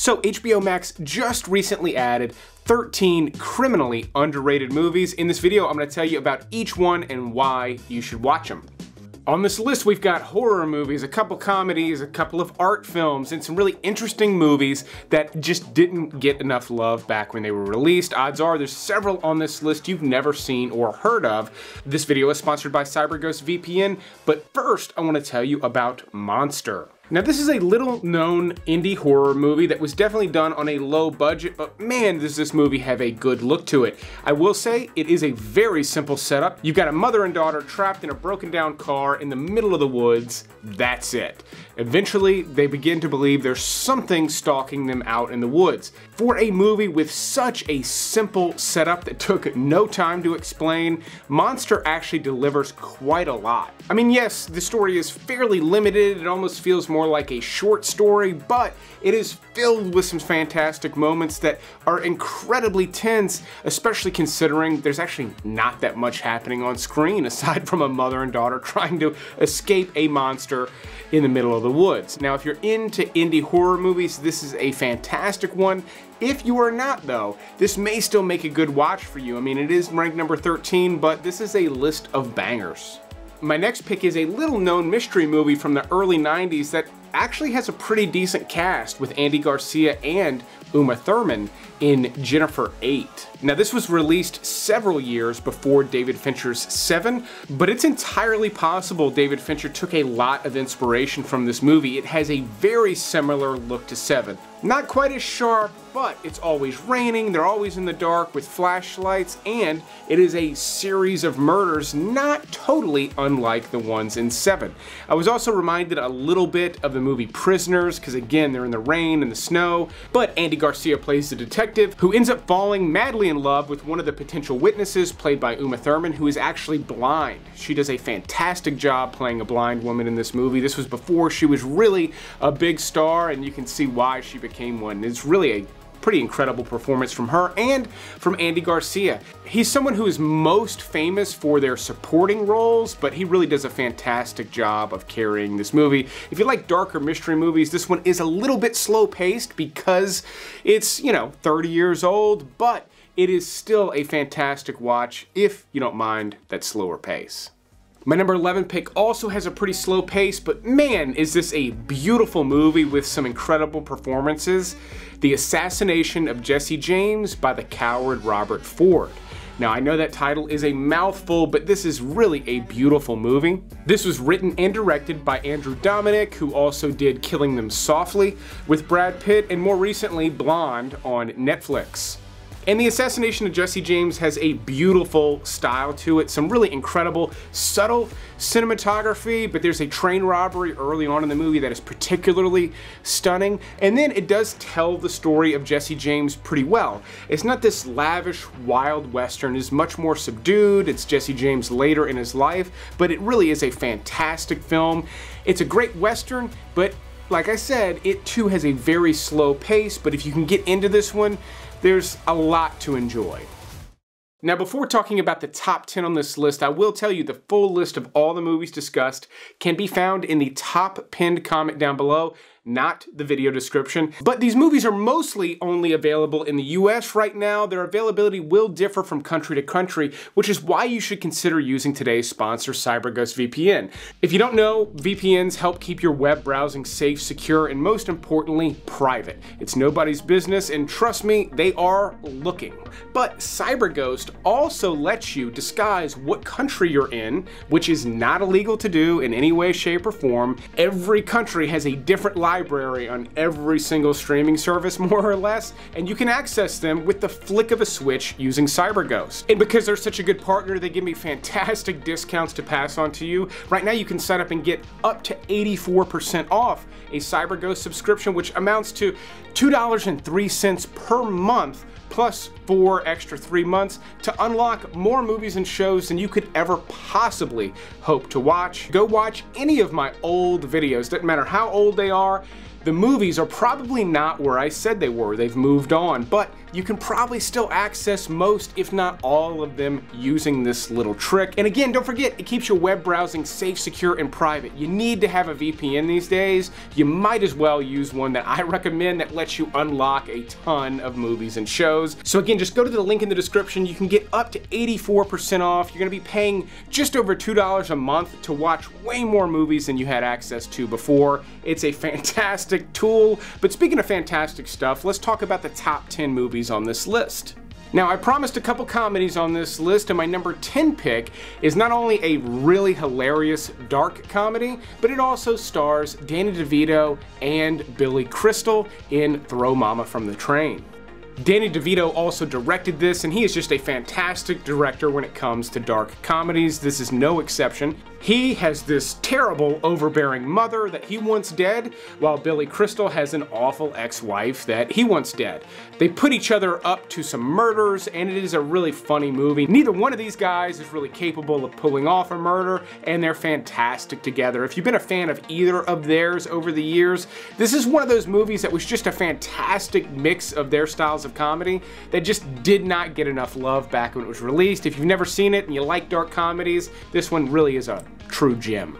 So HBO Max just recently added 13 criminally underrated movies. In this video, I'm gonna tell you about each one and why you should watch them. On this list, we've got horror movies, a couple comedies, a couple of art films, and some really interesting movies that just didn't get enough love back when they were released. Odds are there's several on this list you've never seen or heard of. This video is sponsored by CyberGhost VPN, but first I want to tell you about Monster. Now, this is a little-known indie horror movie that was definitely done on a low budget, but man, does this movie have a good look to it. I will say, it is a very simple setup. You've got a mother and daughter trapped in a broken-down car in the middle of the woods. That's it. Eventually, they begin to believe there's something stalking them out in the woods. For a movie with such a simple setup that took no time to explain, Monster actually delivers quite a lot. I mean, yes, the story is fairly limited. It almost feels more like a short story, but it is filled with some fantastic moments that are incredibly tense, especially considering there's actually not that much happening on screen aside from a mother and daughter trying to escape a monster in the middle of the woods. Now, if you're into indie horror movies, this is a fantastic one. If you are not, though, this may still make a good watch for you. I mean, it is ranked number 13, but this is a list of bangers. My next pick is a little-known mystery movie from the early 90s that actually has a pretty decent cast with Andy Garcia and Uma Thurman in Jennifer Eight. Now, this was released several years before David Fincher's Seven, but it's entirely possible David Fincher took a lot of inspiration from this movie. It has a very similar look to Seven. Not quite as sharp, but it's always raining, they're always in the dark with flashlights, and it is a series of murders not totally unlike the ones in Seven. I was also reminded a little bit of the movie Prisoners, because again, they're in the rain and the snow, but Andy Garcia plays the detective who ends up falling madly in love with one of the potential witnesses, played by Uma Thurman, who is actually blind. She does a fantastic job playing a blind woman in this movie. This was before she was really a big star, and you can see why she became one. It's really a pretty incredible performance from her and from Andy Garcia. He's someone who is most famous for their supporting roles, but he really does a fantastic job of carrying this movie. If you like darker mystery movies, this one is a little bit slow-paced because it's, you know, 30 years old, but it is still a fantastic watch if you don't mind that slower pace. My number 11 pick also has a pretty slow pace, but man, is this a beautiful movie with some incredible performances. The Assassination of Jesse James by the Coward Robert Ford. Now, I know that title is a mouthful, but this is really a beautiful movie. This was written and directed by Andrew Dominik, who also did Killing Them Softly with Brad Pitt, and more recently, Blonde on Netflix. And The Assassination of Jesse James has a beautiful style to it, some really incredible, subtle cinematography, but there's a train robbery early on in the movie that is particularly stunning. And then it does tell the story of Jesse James pretty well. It's not this lavish wild western, it's much more subdued, it's Jesse James later in his life, but it really is a fantastic film. It's a great western, but like I said, it too has a very slow pace, but if you can get into this one, there's a lot to enjoy. Now, before talking about the top 10 on this list, I will tell you the full list of all the movies discussed can be found in the top pinned comment down below, not the video description. But these movies are mostly only available in the US right now. Their availability will differ from country to country, which is why you should consider using today's sponsor, CyberGhost VPN. If you don't know, VPNs help keep your web browsing safe, secure, and most importantly, private. It's nobody's business, and trust me, they are looking. But CyberGhost also lets you disguise what country you're in, which is not illegal to do in any way, shape, or form. Every country has a different library on every single streaming service, more or less, and you can access them with the flick of a switch using CyberGhost. And because they're such a good partner, they give me fantastic discounts to pass on to you. Right now, you can sign up and get up to 84% off a CyberGhost subscription, which amounts to $2.03 per month, plus 4 extra 3 months to unlock more movies and shows than you could ever possibly hope to watch. Go watch any of my old videos, doesn't matter how old they are. The movies are probably not where I said they were, they've moved on, but you can probably still access most, if not all of them, using this little trick. And again, don't forget, it keeps your web browsing safe, secure, and private. You need to have a VPN these days. You might as well use one that I recommend that lets you unlock a ton of movies and shows. So again, just go to the link in the description. You can get up to 84% off. You're gonna be paying just over $2 a month to watch way more movies than you had access to before. It's a fantastic tool. But speaking of fantastic stuff, let's talk about the top 10 movies on this list. Now, I promised a couple comedies on this list, and my number 10 pick is not only a really hilarious dark comedy, but it also stars Danny DeVito and Billy Crystal in Throw Mama from the Train. Danny DeVito also directed this, and he is just a fantastic director when it comes to dark comedies. This is no exception. He has this terrible, overbearing mother that he wants dead, while Billy Crystal has an awful ex-wife that he wants dead. They put each other up to some murders, and it is a really funny movie. Neither one of these guys is really capable of pulling off a murder, and they're fantastic together. If you've been a fan of either of theirs over the years, this is one of those movies that was just a fantastic mix of their styles of comedy that just did not get enough love back when it was released. If you've never seen it and you like dark comedies, this one really is a true gem.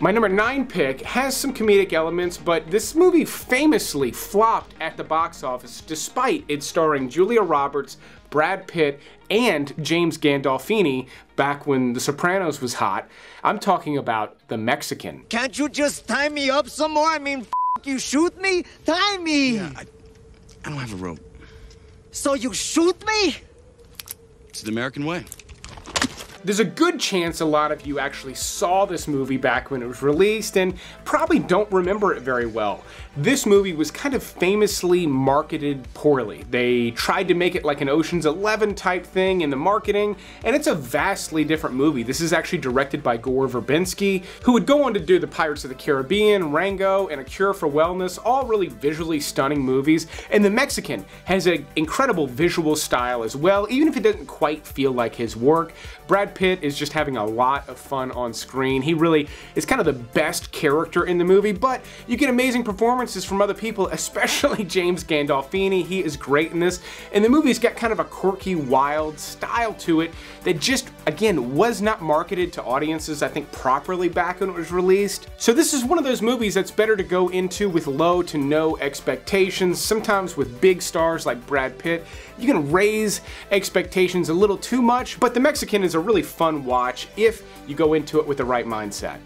My number 9 pick has some comedic elements, but this movie famously flopped at the box office despite it starring Julia Roberts, Brad Pitt, and James Gandolfini back when The Sopranos was hot. I'm talking about The Mexican. Can't you just tie me up some more? I mean, you shoot me? Tie me! Yeah, I don't have a rope. So you shoot me? It's the American way. There's a good chance a lot of you actually saw this movie back when it was released and probably don't remember it very well. This movie was kind of famously marketed poorly. They tried to make it like an Ocean's 11 type thing in the marketing, and it's a vastly different movie. This is actually directed by Gore Verbinski, who would go on to do The Pirates of the Caribbean, Rango, and A Cure for Wellness, all really visually stunning movies. And The Mexican has an incredible visual style as well, even if it doesn't quite feel like his work. Brad Pitt is just having a lot of fun on screen. He really is kind of the best character in the movie, but you get amazing performances from other people, especially James Gandolfini. He is great in this, and the movie's got kind of a quirky, wild style to it that just, again, was not marketed to audiences, I think, properly back when it was released. So this is one of those movies that's better to go into with low to no expectations. Sometimes with big stars like Brad Pitt, you can raise expectations a little too much, but The Mexican is a really fun watch if you go into it with the right mindset.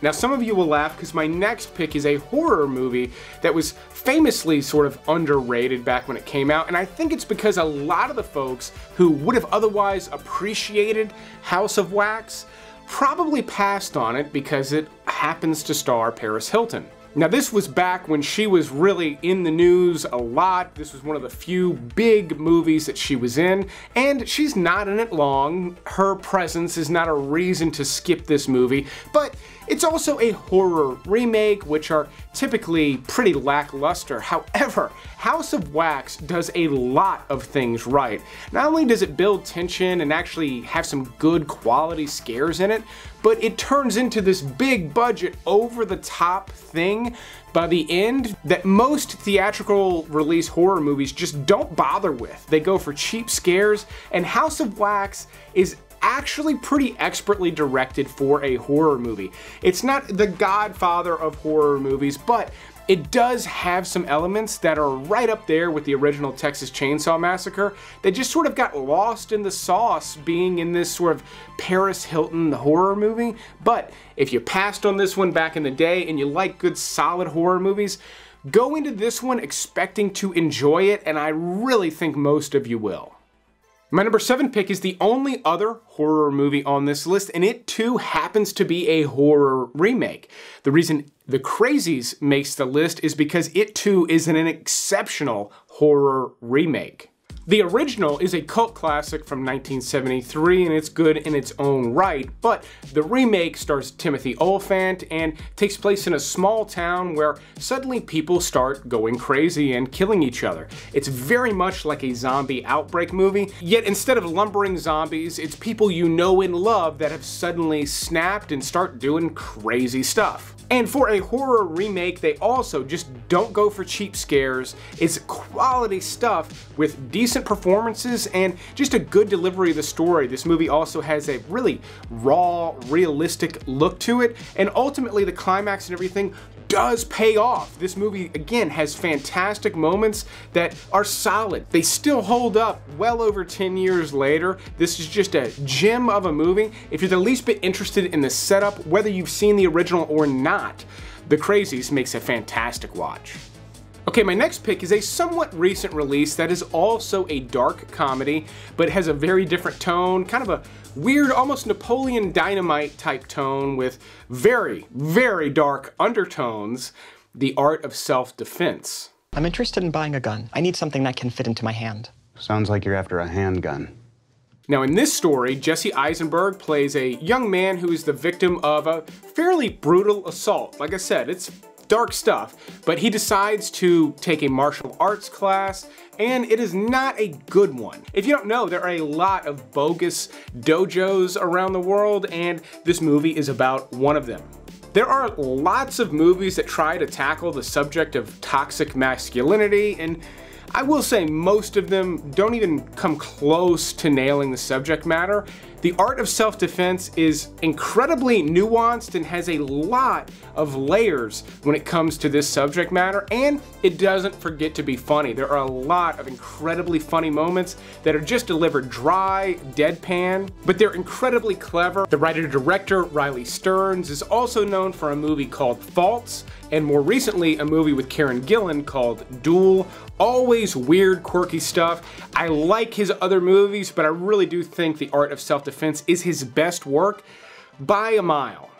Now, some of you will laugh because my next pick is a horror movie that was famously sort of underrated back when it came out, and I think it's because a lot of the folks who would have otherwise appreciated House of Wax probably passed on it because it happens to star Paris Hilton. Now, this was back when she was really in the news a lot. This was one of the few big movies that she was in, and she's not in it long. Her presence is not a reason to skip this movie, but it's also a horror remake, which are typically pretty lackluster. However, House of Wax does a lot of things right. Not only does it build tension and actually have some good quality scares in it, but it turns into this big budget, over-the-top thing by the end that most theatrical release horror movies just don't bother with. They go for cheap scares, and House of Wax is actually pretty expertly directed for a horror movie. It's not the godfather of horror movies, but it does have some elements that are right up there with the original Texas Chainsaw Massacre that just sort of got lost in the sauce being in this sort of Paris Hilton horror movie. But if you passed on this one back in the day and you like good solid horror movies, go into this one expecting to enjoy it, and I really think most of you will. My number 7 pick is the only other horror movie on this list, and it too happens to be a horror remake. The reason The Crazies makes the list is because it too is an exceptional horror remake. The original is a cult classic from 1973 and it's good in its own right, but the remake stars Timothy Olyphant and takes place in a small town where suddenly people start going crazy and killing each other. It's very much like a zombie outbreak movie, yet instead of lumbering zombies, it's people you know and love that have suddenly snapped and start doing crazy stuff. And for a horror remake, they also just don't go for cheap scares. It's quality stuff with decent performances and just a good delivery of the story. This movie also has a really raw, realistic look to it, and ultimately the climax and everything does pay off. This movie, again, has fantastic moments that are solid. They still hold up well over 10 years later. This is just a gem of a movie. If you're the least bit interested in the setup, whether you've seen the original or not, The Crazies makes a fantastic watch. Okay, my next pick is a somewhat recent release that is also a dark comedy, but has a very different tone, kind of a weird, almost Napoleon Dynamite type tone with very, very dark undertones, The Art of Self-Defense. I'm interested in buying a gun. I need something that can fit into my hand. Sounds like you're after a handgun. Now in this story, Jesse Eisenberg plays a young man who is the victim of a fairly brutal assault. Like I said, it's dark stuff, but he decides to take a martial arts class, and it is not a good one. If you don't know, there are a lot of bogus dojos around the world, and this movie is about one of them. There are lots of movies that try to tackle the subject of toxic masculinity, and I will say most of them don't even come close to nailing the subject matter. The Art of Self-Defense is incredibly nuanced and has a lot of layers when it comes to this subject matter, and it doesn't forget to be funny. There are a lot of incredibly funny moments that are just delivered dry, deadpan, but they're incredibly clever. The writer-director, Riley Stearns, is also known for a movie called Faults, and more recently, a movie with Karen Gillan called Duel. Always weird, quirky stuff. I like his other movies, but I really do think The Art of Self-Defense is his best work by a mile.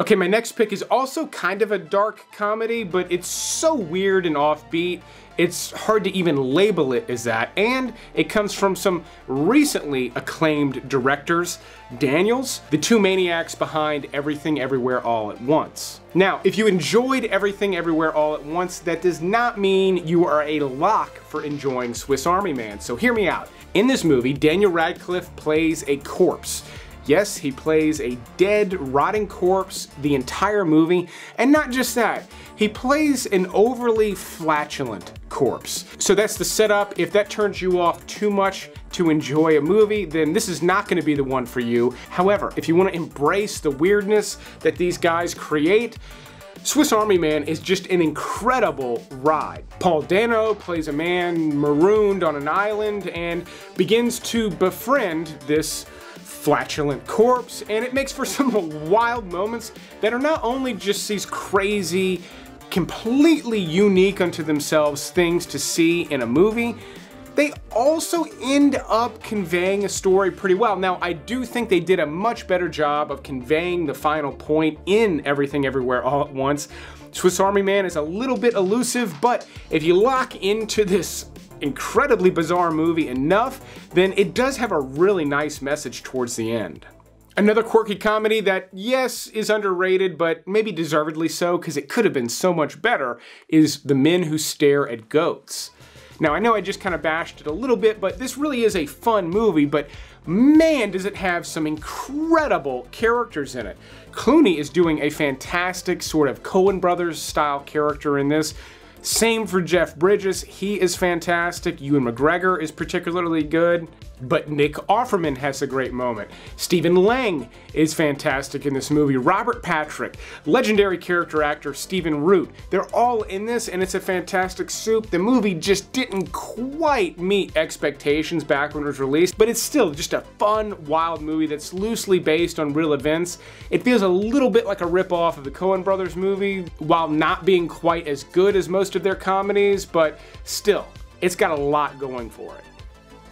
Okay, my next pick is also kind of a dark comedy, but it's so weird and offbeat, it's hard to even label it as that, and it comes from some recently acclaimed directors, Daniels, the two maniacs behind Everything, Everywhere, All at Once. Now, if you enjoyed Everything, Everywhere, All at Once, that does not mean you are a lock for enjoying Swiss Army Man, so hear me out. In this movie, Daniel Radcliffe plays a corpse. Yes, he plays a dead, rotting corpse the entire movie, and not just that, he plays an overly flatulent corpse. So that's the setup. If that turns you off too much to enjoy a movie, then this is not going to be the one for you. However, if you want to embrace the weirdness that these guys create, Swiss Army Man is just an incredible ride. Paul Dano plays a man marooned on an island and begins to befriend this flatulent corpse, and it makes for some wild moments that are not only just these crazy, completely unique unto themselves things to see in a movie, they also end up conveying a story pretty well. Now, I do think they did a much better job of conveying the final point in Everything Everywhere All at Once. Swiss Army Man is a little bit elusive, but if you lock into this incredibly bizarre movie enough, then it does have a really nice message towards the end. Another quirky comedy that, yes, is underrated, but maybe deservedly so because it could have been so much better, is The Men Who Stare at Goats. Now, I know I just kind of bashed it a little bit, but this really is a fun movie, but man, does it have some incredible characters in it. Clooney is doing a fantastic sort of Coen Brothers style character in this. Same for Jeff Bridges, he is fantastic. Ewan McGregor is particularly good, but Nick Offerman has a great moment. Stephen Lang is fantastic in this movie. Robert Patrick, legendary character actor Stephen Root, they're all in this and it's a fantastic soup. The movie just didn't quite meet expectations back when it was released, but it's still just a fun, wild movie that's loosely based on real events. It feels a little bit like a ripoff of the Coen Brothers movie, while not being quite as good as most of their comedies, but still, it's got a lot going for it.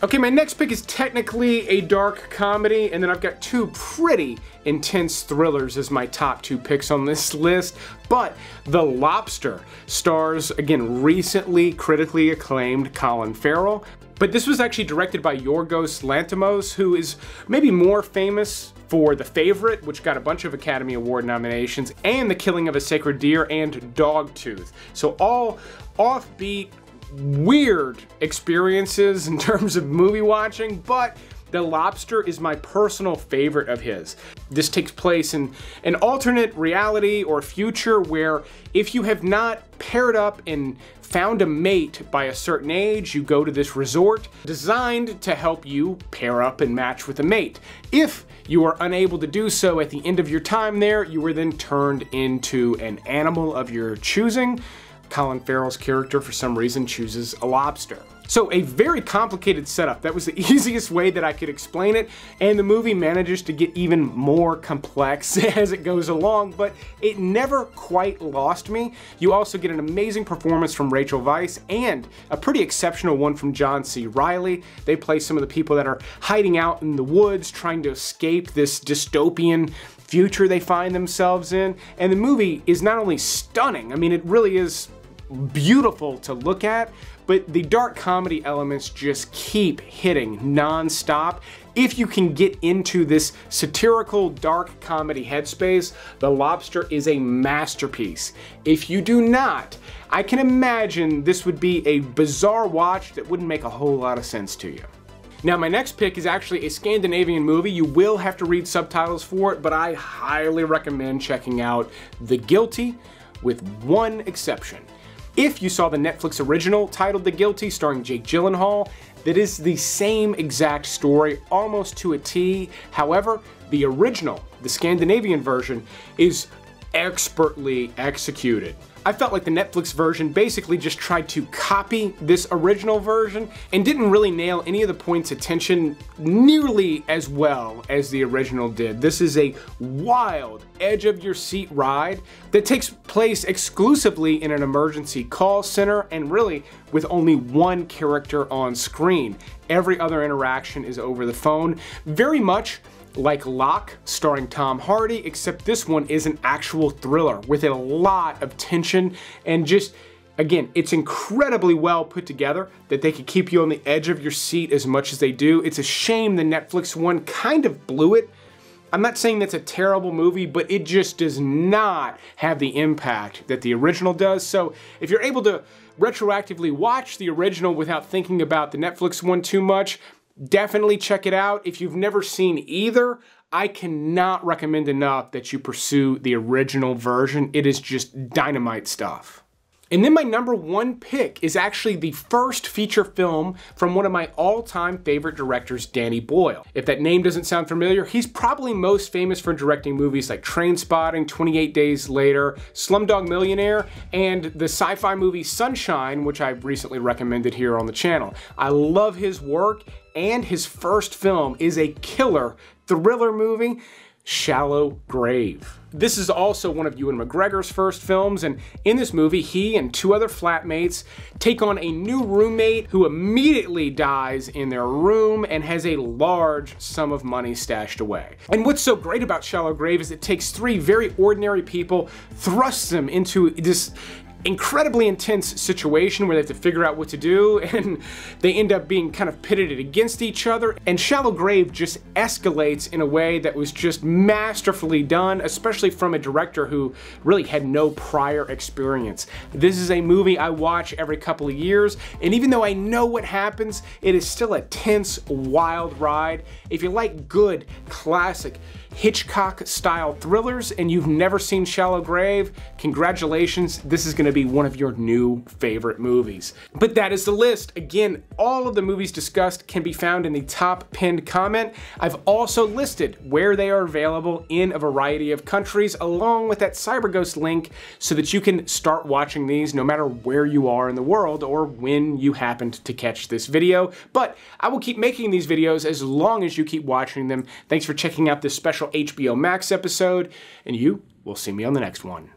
Okay, my next pick is technically a dark comedy, and then I've got two pretty intense thrillers as my top two picks on this list, but The Lobster stars, again, recently critically acclaimed Colin Farrell. But this was actually directed by Yorgos Lanthimos, who is maybe more famous for The Favorite, which got a bunch of Academy Award nominations, and The Killing of a Sacred Deer and Dogtooth. So all offbeat, weird experiences in terms of movie watching, but The Lobster is my personal favorite of his. This takes place in an alternate reality or future where if you have not paired up and found a mate by a certain age, you go to this resort designed to help you pair up and match with a mate. If you are unable to do so at the end of your time there, you are then turned into an animal of your choosing. Colin Farrell's character, for some reason, chooses a lobster. So a very complicated setup. That was the easiest way that I could explain it, and the movie manages to get even more complex as it goes along, but it never quite lost me. You also get an amazing performance from Rachel Weisz and a pretty exceptional one from John C. Reilly. They play some of the people that are hiding out in the woods trying to escape this dystopian future they find themselves in, and the movie is not only stunning, I mean it really is beautiful to look at, but the dark comedy elements just keep hitting non-stop. If you can get into this satirical dark comedy headspace, The Lobster is a masterpiece. If you do not, I can imagine this would be a bizarre watch that wouldn't make a whole lot of sense to you. Now my next pick is actually a Scandinavian movie. You will have to read subtitles for it, but I highly recommend checking out The Guilty, with one exception. If you saw the Netflix original titled The Guilty, starring Jake Gyllenhaal, that is the same exact story, almost to a T. However, the original, the Scandinavian version, is expertly executed. I felt like the Netflix version basically just tried to copy this original version and didn't really nail any of the points of tension nearly as well as the original did. This is a wild, edge-of-your-seat ride that takes place exclusively in an emergency call center and really with only one character on screen. Every other interaction is over the phone, very much like Locke, starring Tom Hardy, except this one is an actual thriller with a lot of tension and just, again, it's incredibly well put together that they could keep you on the edge of your seat as much as they do. It's a shame the Netflix one kind of blew it. I'm not saying that's a terrible movie, but it just does not have the impact that the original does. So if you're able to retroactively watch the original without thinking about the Netflix one too much, definitely check it out. If you've never seen either, I cannot recommend enough that you pursue the original version. It is just dynamite stuff. And then my number one pick is actually the first feature film from one of my all-time favorite directors, Danny Boyle. If that name doesn't sound familiar, he's probably most famous for directing movies like Trainspotting, 28 Days Later, Slumdog Millionaire, and the sci-fi movie Sunshine, which I've recently recommended here on the channel. I love his work, and his first film is a killer thriller movie, Shallow Grave. This is also one of Ewan McGregor's first films, and in this movie, he and two other flatmates take on a new roommate who immediately dies in their room and has a large sum of money stashed away. And what's so great about Shallow Grave is it takes three very ordinary people, thrusts them into this incredibly intense situation where they have to figure out what to do, and they end up being kind of pitted against each other, and Shallow Grave just escalates in a way that was just masterfully done, especially from a director who really had no prior experience. This is a movie I watch every couple of years, and even though I know what happens, it is still a tense, wild ride. If you like good, classic Hitchcock-style thrillers and you've never seen Shallow Grave, congratulations, this is going to be one of your new favorite movies. But that is the list. Again, all of the movies discussed can be found in the top pinned comment. I've also listed where they are available in a variety of countries along with that CyberGhost link so that you can start watching these no matter where you are in the world or when you happened to catch this video. But I will keep making these videos as long as you keep watching them. Thanks for checking out this special HBO Max episode, and you will see me on the next one.